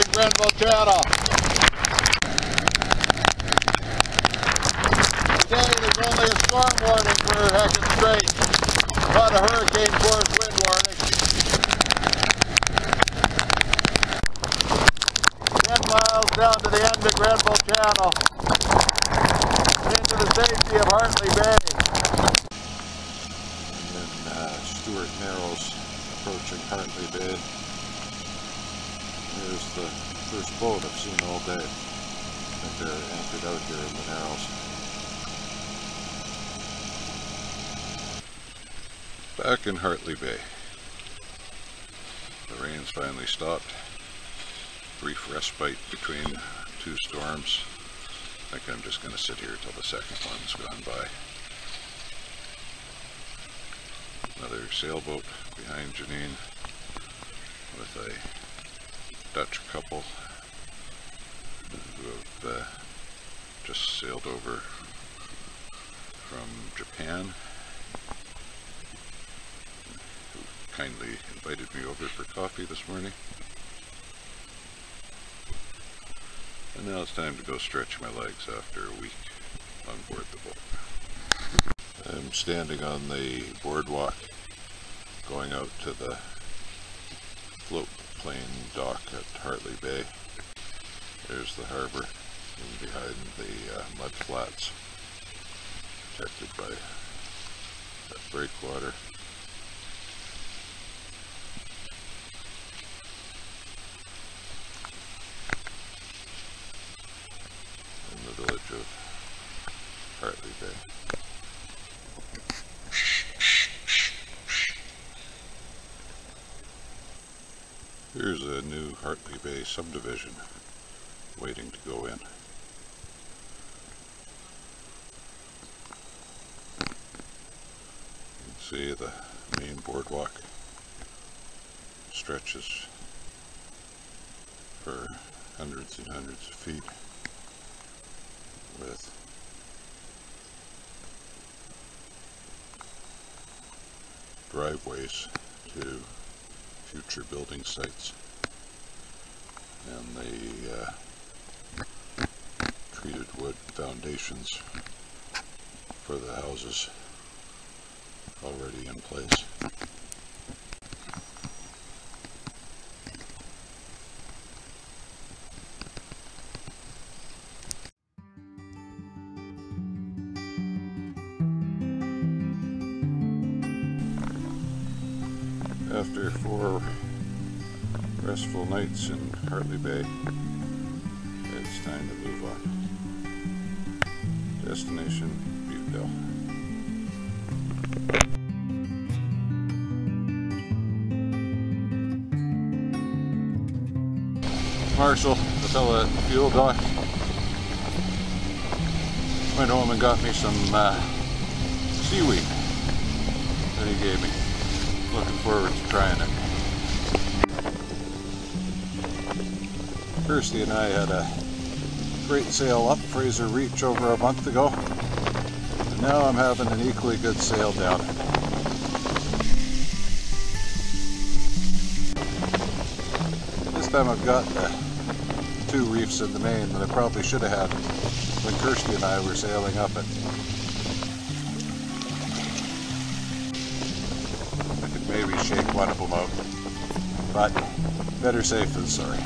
the Grenville Channel. Today there's only a storm warning for Hecate Strait, not a hurricane force wind warning. Ten miles down to the end of Grenville Channel, into the safety of Hartley Bay. And Stuart Narrows approaching Hartley Bay. Here's the first boat I've seen all day. I think they're anchored out here in the Narrows. Back in Hartley Bay. The rain's finally stopped. Brief respite between two storms. I think I'm just going to sit here till the second one's gone by. Another sailboat behind Janine with a Dutch couple who have just sailed over from Japan, who kindly invited me over for coffee this morning. And now it's time to go stretch my legs after a week on board the boat. I'm standing on the boardwalk going out to the float plane dock at Hartley Bay. There's the harbor, and behind the mud flats, protected by that breakwater. In the village of Hartley Bay. Here's a new Hartley Bay subdivision waiting to go in. You can see the main boardwalk stretches for hundreds and hundreds of feet with driveways to future building sites, and the treated wood foundations for the houses already in place. After 4 restful nights in Hartley Bay, it's time to move on. Destination, Butteville. Marshall, the fella at the fuel dock, went home and got me some seaweed that he gave me. Looking forward to trying it. Kirstie and I had a great sail up Fraser Reach over a month ago, and now I'm having an equally good sail down it. This time I've got 2 reefs in the main that I probably should have had when Kirstie and I were sailing up it. Maybe shake one of them out, but better safe than sorry.